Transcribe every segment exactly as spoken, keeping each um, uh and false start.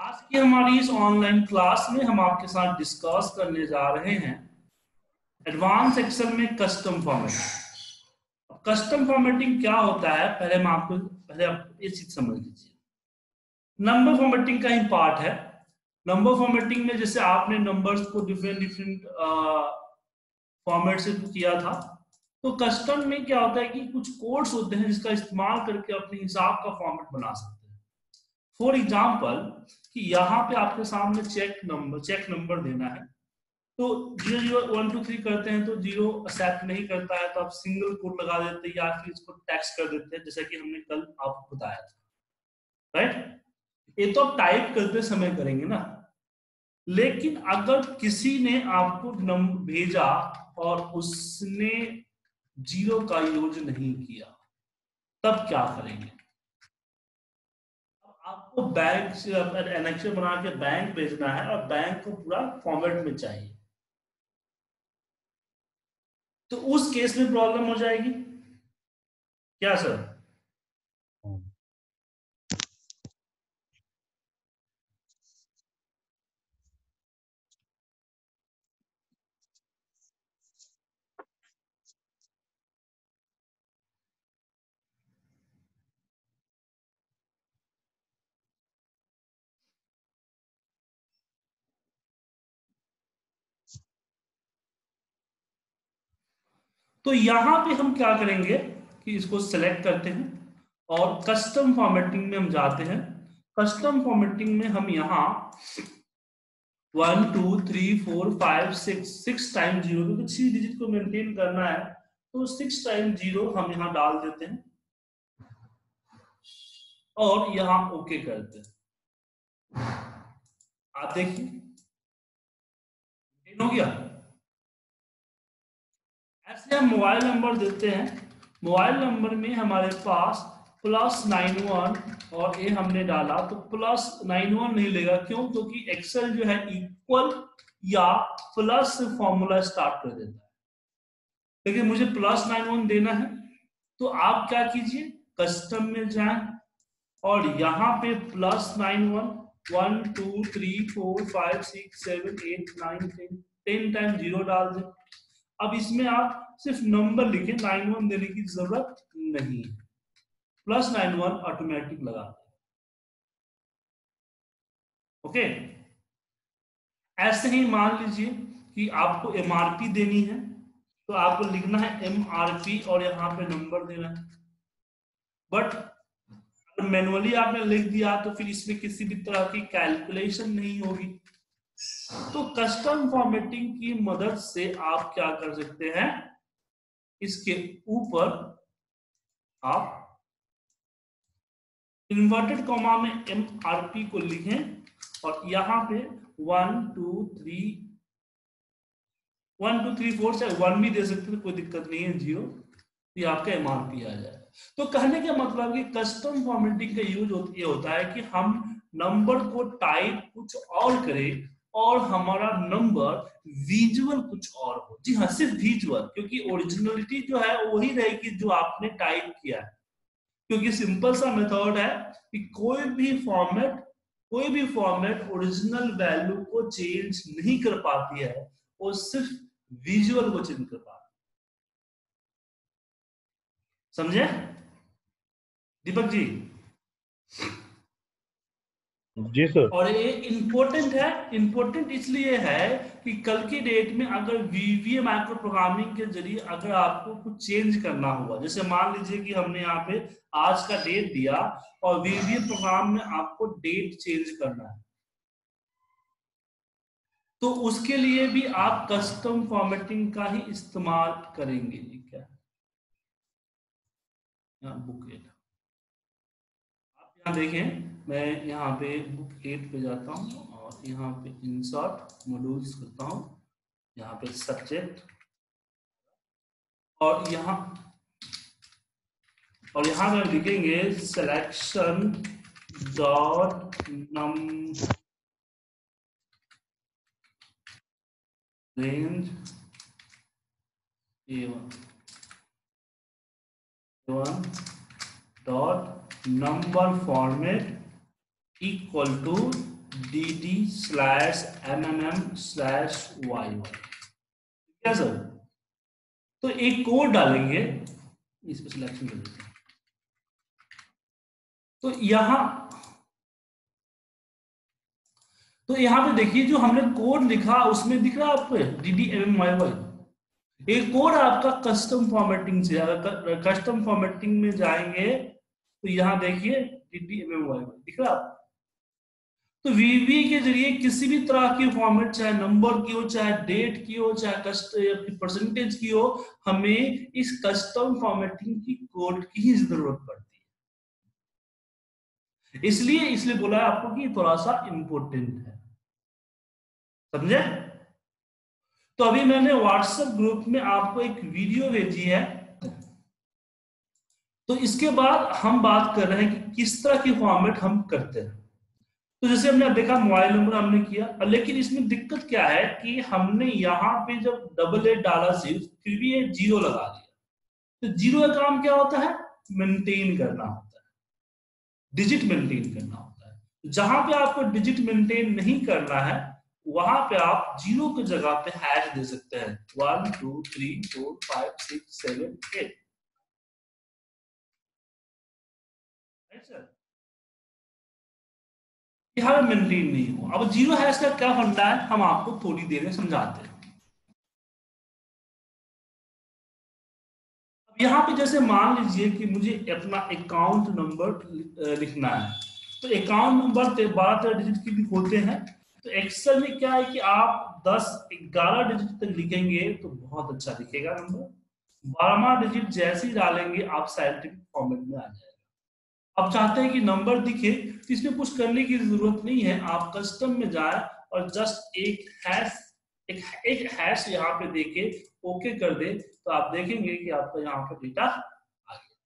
आज की हमारी इस ऑनलाइन क्लास में हम आपके साथ डिस्कस करने जा रहे हैं एडवांस एक्सेल में कस्टम फॉर्मेटिंग। कस्टम फॉर्मेटिंग क्या होता है पहले हम आपको पहले आप ये चीज समझ लीजिए। नंबर फॉर्मेटिंग का ही पार्ट है। नंबर फॉर्मेटिंग में जैसे आपने नंबर्स को डिफरेंट डिफरेंट फॉर्मेट से किया था, तो कस्टम में क्या होता है कि कुछ कोड्स होते हैं जिसका इस्तेमाल करके अपने हिसाब का फॉर्मेट बना सकते हैं। फॉर एग्जाम्पल कि यहाँ पे आपके सामने चेक नंबर चेक नंबर देना है, तो zero zero one two three करते हैं तो जीरो एक्सेप्ट नहीं करता है तो आप सिंगल कोड लगा देते हैं या फिर इसको टैक्स कर देते हैं, जैसा कि हमने कल आपको बताया था, राइट। ये तो आप टाइप करते समय करेंगे ना, लेकिन अगर किसी ने आपको नंबर भेजा और उसने जीरो का यूज नहीं किया तब क्या करेंगे? आपको बैंक से एनेक्शन बना के बैंक भेजना है और बैंक को पूरा फॉर्मेट में चाहिए, तो उस केस में प्रॉब्लम हो जाएगी क्या सर? तो यहां पे हम क्या करेंगे कि इसको सेलेक्ट करते हैं और कस्टम फॉर्मेटिंग में हम जाते हैं। कस्टम फॉर्मेटिंग में हम यहाँ one two three four five six six time zero, क्योंकि तो छह डिजिट को मेंटेन करना है, तो सिक्स टाइम जीरो हम यहाँ डाल देते हैं और यहाँ ओके करते हैं। आप देखिए मेंटेन हो गया। ऐसे हम मोबाइल नंबर देते हैं। मोबाइल नंबर में हमारे पास प्लस नाइन वन और ये हमने डाला, तो प्लस नाइन वन नहीं लेगा, क्यों? क्योंकि एक्सेल जो है इक्वल या प्लस फॉर्मूला स्टार्ट कर देता है, लेकिन मुझे प्लस नाइन वन देना है। तो आप क्या कीजिए, कस्टम में जाएं और यहाँ पे plus nine one one two three four five six seven eight nine ten ten time zero डाल दें। अब इसमें आप सिर्फ नंबर लिखे, नाइन वन देने की जरूरत नहीं है, प्लस नाइन वन ऑटोमेटिक लगा। ओके, ऐसे ही मान लीजिए कि आपको एमआरपी देनी है, तो आपको लिखना है एमआरपी और यहाँ पे नंबर देना है। बट अगर मैनुअली आपने लिख दिया तो फिर इसमें किसी भी तरह की कैलकुलेशन नहीं होगी। तो कस्टम फॉर्मेटिंग की मदद से आप क्या कर सकते हैं, इसके ऊपर आप इन्वर्टेड कॉमा में एम आर पी को लिखें और यहां पे one two three one two three four से वन भी दे सकते हैं, कोई दिक्कत नहीं है, जीरो, ये आपका एम आर पी आ जाए। तो कहने का मतलब कि कस्टम फॉर्मेटिंग का यूज ये होता है कि हम नंबर को टाइप कुछ और करें और हमारा नंबर विजुअल कुछ और हो। जी हाँ, सिर्फ विजुअल, क्योंकि ओरिजिनलिटी जो है वही रहेगी जो आपने टाइप किया है। क्योंकि सिंपल सा मेथड है कि कोई भी फॉर्मेट कोई भी फॉर्मेट ओरिजिनल वैल्यू को चेंज नहीं कर पाती है, वो सिर्फ विजुअल को चेंज कर पाती है। समझे दीपक जी? जी सर। और ये इम्पोर्टेंट है, इम्पोर्टेंट इसलिए है कि कल की डेट में अगर वीबीए माइक्रो प्रोग्रामिंग के जरिए अगर आपको कुछ चेंज करना होगा, जैसे मान लीजिए कि हमने यहाँ पे आज का डेट दिया और वीबीए प्रोग्राम में आपको डेट चेंज करना है, तो उसके लिए भी आप कस्टम फॉर्मेटिंग का ही इस्तेमाल करेंगे। क्या बुक एट आप यहाँ देखें, मैं यहाँ पे बुक एट पे जाता हूँ और यहाँ पे इंसर्ट मॉड्यूल्स करता हूँ, यहाँ पे सब्जेक्ट और यहाँ और यहाँ में लिखेंगे selection dot num range A one dot number format equal to D T slash M M M slash Y Y sir. तो एक कोड डालेंगे, इस पर सिलेक्शन कर देते हैं। तो यहां तो यहां पे देखिए जो हमने कोड लिखा उसमें दिख रहा है आपको D D M M Y Y. एक कोड आपका कस्टम फॉर्मेटिंग से, अगर कस्टम फॉर्मेटिंग में जाएंगे तो यहां देखिए D D M M Y Y दिख रहा है। तो वीबीए के जरिए किसी भी तरह की फॉर्मेट, चाहे नंबर की हो, चाहे डेट की हो, चाहे कस्ट परसेंटेज की हो, हमें इस कस्टम फॉर्मेटिंग की कोड की ही जरूरत पड़ती है। इसलिए इसलिए बोला आपको कि थोड़ा सा इंपोर्टेंट है, समझे। तो अभी मैंने व्हाट्सएप ग्रुप में आपको एक वीडियो भेजी है। तो इसके बाद हम बात कर रहे हैं कि किस तरह की फॉर्मेट हम करते हैं। तो जैसे हमने देखा मोबाइल नंबर हमने किया, लेकिन इसमें दिक्कत क्या है कि हमने यहाँ पे जब डबल एट डाला सिर्फ, फिर भी ये जीरो लगा दिया। तो जीरो का काम क्या होता है? मेंटेन करना होता है, डिजिट मेंटेन करना होता है। जहां पे आपको डिजिट मेंटेन नहीं करना है वहां पे आप जीरो की जगह पे हैश दे सकते हैं, one two three four five six seven eight, right sir. यहाँ पे मेंटेन नहीं हो। अब जीरो हैश का क्या फंडा है हम आपको थोड़ी देर में समझाते हैं। अब यहाँ पे जैसे मान लीजिए कि मुझे अपना अकाउंट नंबर लिखना है, तो अकाउंट नंबर बारह तेरह डिजिट के भी होते हैं। तो एक्सेल में क्या है कि आप दस ग्यारह डिजिट तक लिखेंगे तो बहुत अच्छा दिखेगा नंबर। बारहवां डिजिट जैसे ही डालेंगे आप साइंटिफिक फॉर्मेट में आ जाएंगे। आप चाहते हैं कि नंबर दिखे तो इसमें कुछ करने की जरूरत नहीं है, आप कस्टम में जाए और जस्ट एक हैश एक, एक हैश यहाँ पे देके ओके कर दे तो आप देखेंगे कि आपका यहाँ पे डेटा आ गया।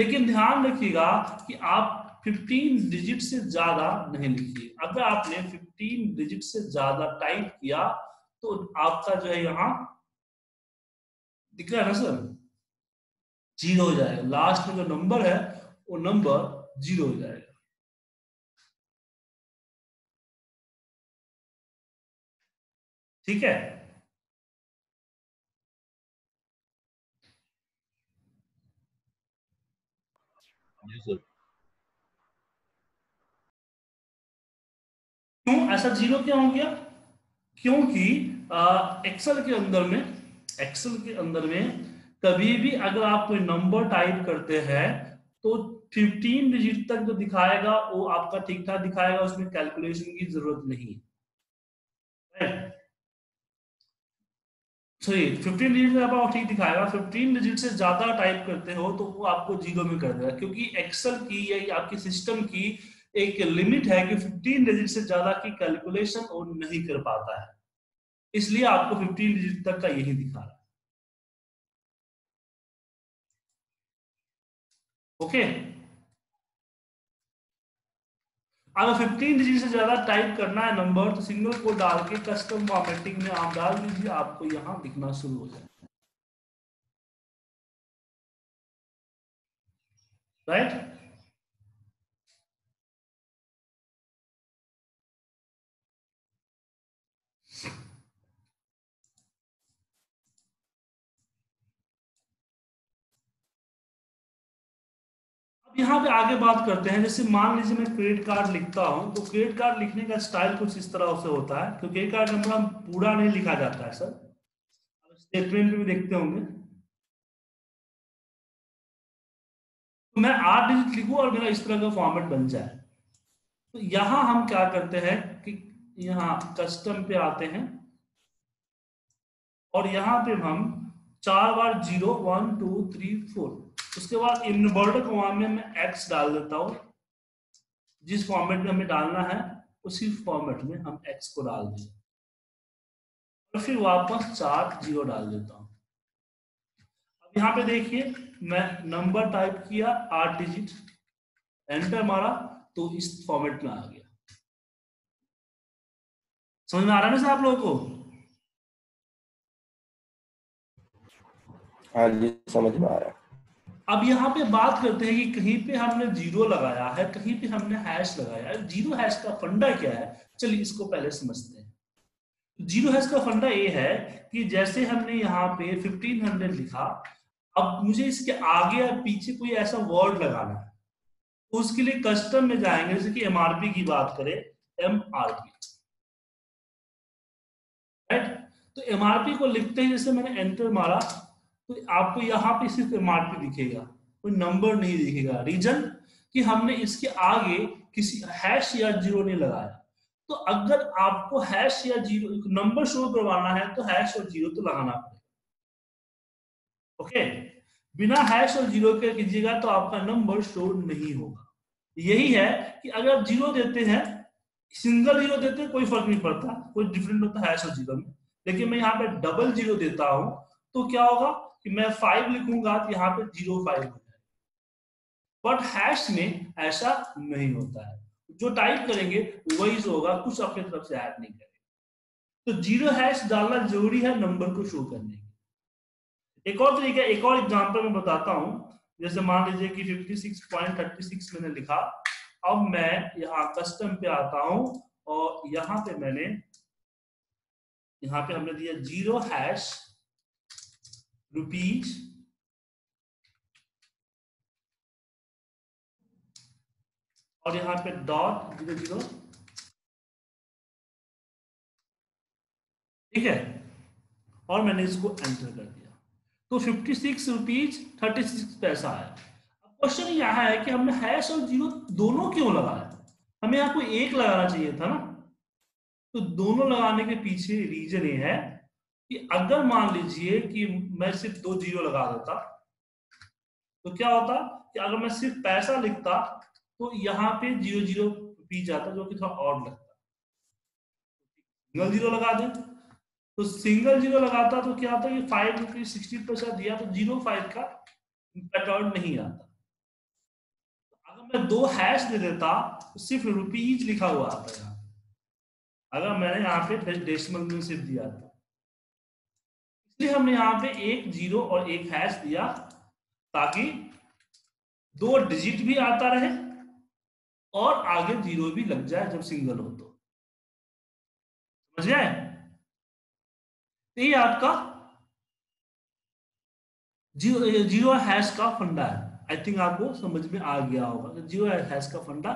लेकिन ध्यान रखिएगा कि आप पंद्रह डिजिट से ज्यादा नहीं लिखिए। अगर आपने पंद्रह डिजिट से ज्यादा टाइप किया तो आपका जो है यहाँ दिख रहा है ना सर, जीरो हो जाएगा। लास्ट में जो नंबर है वो नंबर जीरो हो जाएगा। ठीक है, क्यों ऐसा जीरो क्या हो गया? क्योंकि एक्सेल के अंदर में एक्सेल के अंदर में कभी भी अगर आप कोई नंबर टाइप करते हैं तो पंद्रह डिजिट तक जो दिखाएगा वो आपका ठीक ठाक दिखाएगा, उसमें कैलकुलेशन की जरूरत नहीं है। सॉरी, पंद्रह डिजिट तक आपको ठीक दिखाएगा। पंद्रह डिजिट से ज्यादा टाइप करते हो तो वो आपको जीरो में कर देगा, क्योंकि एक्सेल की या आपके सिस्टम की एक लिमिट है कि पंद्रह डिजिट से ज्यादा की कैलकुलेशन वो नहीं कर पाता है। इसलिए आपको पंद्रह डिजिट तक का यही दिखा रहा है। Okay okay. अगर पंद्रह डिजिट से ज्यादा टाइप करना है नंबर तो सिंगल कोड डाल के कस्टम फॉर्मेटिंग में आप डाल दीजिए, आपको यहां दिखना शुरू हो जाएगा, राइट। यहाँ पे आगे बात करते हैं। जैसे मान लीजिए मैं क्रेडिट कार्ड लिखता हूँ, तो क्रेडिट कार्ड लिखने का स्टाइल कुछ इस तरह से होता है। तो क्रेडिट कार्ड नंबर हम पूरा नहीं लिखा जाता है सर, स्टेटमेंट में भी देखते होंगे। तो मैं आठ डिजिट लिखूं और मेरा इस तरह का फॉर्मेट बन जाए। तो यहाँ हम क्या करते हैं कि यहाँ कस्टम पे आते हैं और यहाँ पे हम चार बार zero, one two three four, उसके बाद इनवर्टेड कॉमा में मैं एक्स डाल देता हूँ। जिस फॉर्मेट में हमें डालना है उसी फॉर्मेट में हम एक्स को डाल दें और फिर वापस चार जीरो डाल देता हूँ। अब यहाँ पे देखिए मैं नंबर टाइप किया आठ डिजिट, एंटर मारा तो इस फॉर्मेट में आ गया। समझ में आ रहा है ना सर आप लोगों को? हाँ जी, समझ में आ रहा है। अब यहाँ पे बात करते हैं कि कहीं पे हमने जीरो लगाया है, कहीं पे हमने हैश लगाया है। जीरो हैश का फंडा क्या है, चलिए इसको पहले समझते हैं। जीरो हैश का फंडा ये है कि जैसे हमने यहाँ पे पंद्रह सौ लिखा, अब मुझे इसके आगे या पीछे कोई ऐसा वर्ड लगाना है, तो उसके लिए कस्टम में जाएंगे। जैसे कि एमआरपी की बात करें, एमआरपी, राइट। तो एमआरपी को लिखते हैं, जैसे मैंने एंटर मारा तो आपको यहाँ पे सिर्फ एमआरपी दिखेगा, कोई नंबर नहीं दिखेगा। रीजन कि हमने इसके आगे किसी हैश या जीरो नहीं लगाया। तो अगर आपको हैश या जीरो नंबर शो करवाना है तो हैश और जीरो तो लगाना पड़ेगा। ओके, बिना हैश और जीरो के कीजिएगा तो आपका नंबर शो नहीं होगा। यही है कि अगर आप जीरो देते हैं, सिंगल जीरो देते हैं, कोई फर्क नहीं पड़ता, कोई डिफरेंट होता हैश और जीरो में। लेकिन मैं यहाँ पे डबल जीरो देता हूँ तो क्या होगा कि मैं फाइव लिखूंगा तो यहाँ पे जीरो फाइव हो जाएगा। बट हैश में ऐसा नहीं होता है, जो टाइप करेंगे वही होगा, कुछ अपने तरफ से ऐड नहीं करेंगे। तो जीरो हैश डालना जरूरी है नंबर को शो करने के। एक और तरीका, एक और एग्जांपल में बताता हूं। जैसे मान लीजिए कि छप्पन पॉइंट तीन छह मैंने लिखा, अब मैं यहाँ कस्टम पे आता हूं और यहाँ पे मैंने यहाँ पे हमने दिया जीरो हैश रुपीज और यहाँ पे डॉट जीरो जीरो, ठीक है, और मैंने इसको एंटर कर दिया। तो fifty six rupees thirty six paisa आया। अब क्वेश्चन यह है कि हमने हैश और जीरो दोनों क्यों लगाया? हमें यहाँ कोई एक लगाना चाहिए था ना। तो दोनों लगाने के पीछे रीजन ये है कि अगर मान लीजिए कि मैं सिर्फ दो जीरो लगा देता तो क्या होता कि अगर मैं सिर्फ पैसा लिखता तो यहाँ पे जीरो जीरो पी जाता, जो कि थोड़ा ऑड लगता। सिंगल जीरो लगा दे तो सिंगल जीरो लगाता तो क्या होता, ये फाइव रुपीज सिक्सटी पैसा दिया तो जीरो फाइव का पैटर्न नहीं आता। तो अगर मैं दो हैश दे देता तो सिर्फ रुपीज लिखा हुआ आता यहाँ, अगर मैंने यहाँ पे डेसिमल में सिर्फ दिया था। इसलिए हमने यहाँ पे एक जीरो और एक हैश दिया ताकि दो डिजिट भी आता रहे और आगे जीरो भी लग जाए जब सिंगल हो तो। समझ गए? ये आपका जीरो जीरो हैश का फंडा है। आई थिंक आपको समझ में आ गया होगा जीरो हैश का फंडा।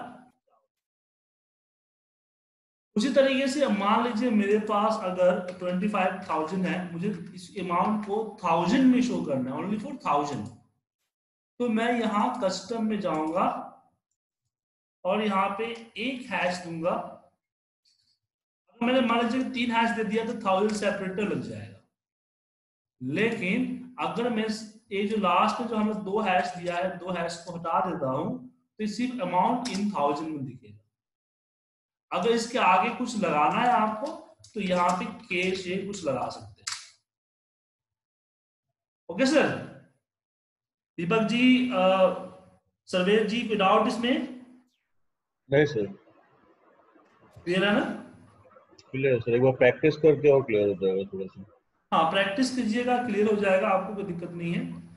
उसी तरीके से मान लीजिए मेरे पास अगर पच्चीस हज़ार है, मुझे इस अमाउंट को थाउजेंड में शो करना है, ओनली फॉर थाउजेंड। तो मैं यहाँ कस्टम में जाऊंगा और यहाँ पे एक हैश दूंगा। अगर मैंने मान लीजिए तीन हैश दे दिया तो थाउजेंड सेपरेटर लग जाएगा। लेकिन अगर मैं ये जो लास्ट में जो हमने दो हैश दिया है, दो हैश को हटा देता हूँ तो सिर्फ अमाउंट इन थाउजेंड में दिखेगा। अगर इसके आगे कुछ लगाना है आपको तो यहाँ पे कैश ये कुछ लगा सकते हैं। ओके सर, दीपक जी, सर्वेश जी, कोई डाउट इसमें? नहीं सर, क्लियर है ना? क्लियर है सर, एक बार प्रैक्टिस करके और क्लियर हो जाएगा थोड़ा सा। हाँ, प्रैक्टिस कीजिएगा, क्लियर हो जाएगा, आपको कोई दिक्कत नहीं है।